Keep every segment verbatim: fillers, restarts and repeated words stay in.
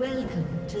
Welcome to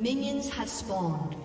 Minions have spawned.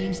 team's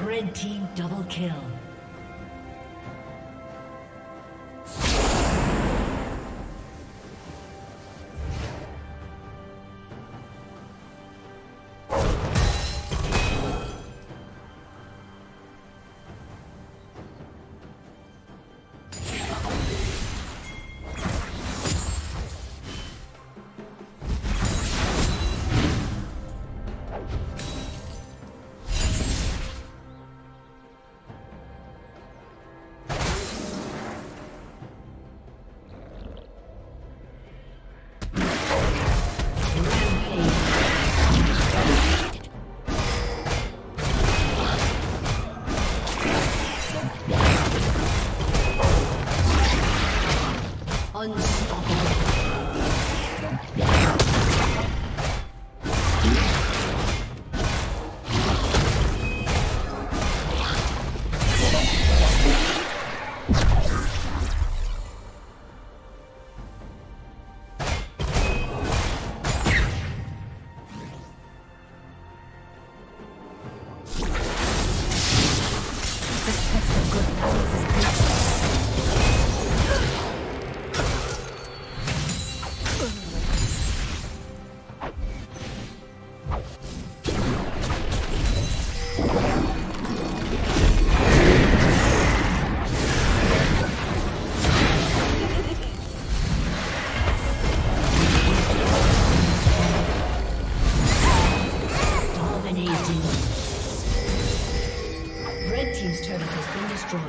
Red team double kill. has been destroyed.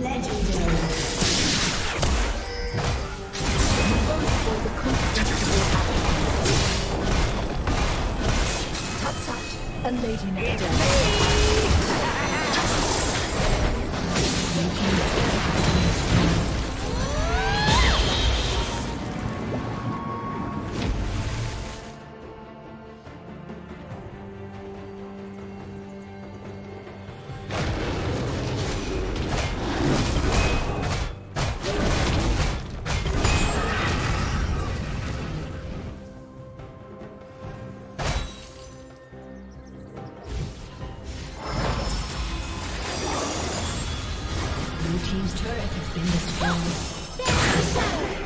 Legendary. A lady never dies. Blue team's turret has been destroyed.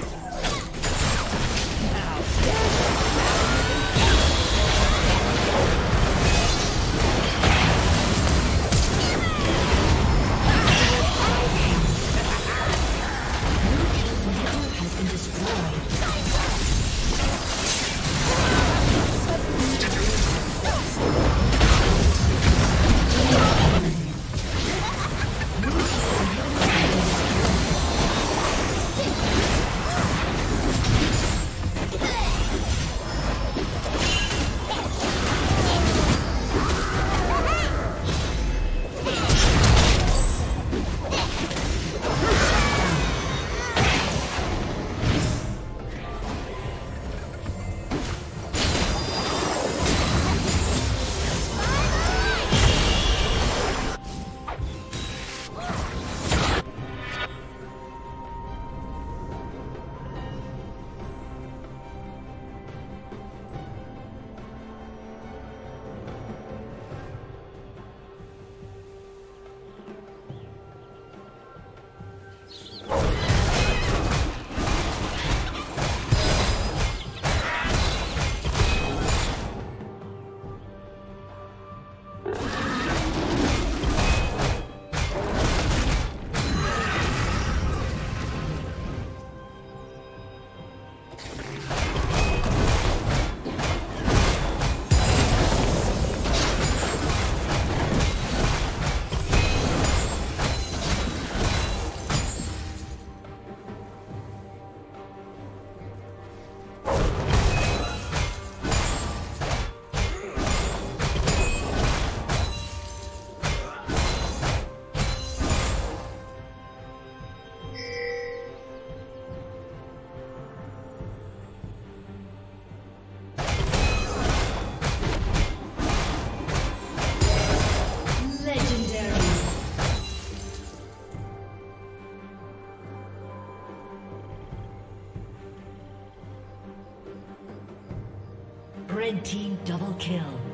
Red team double kill.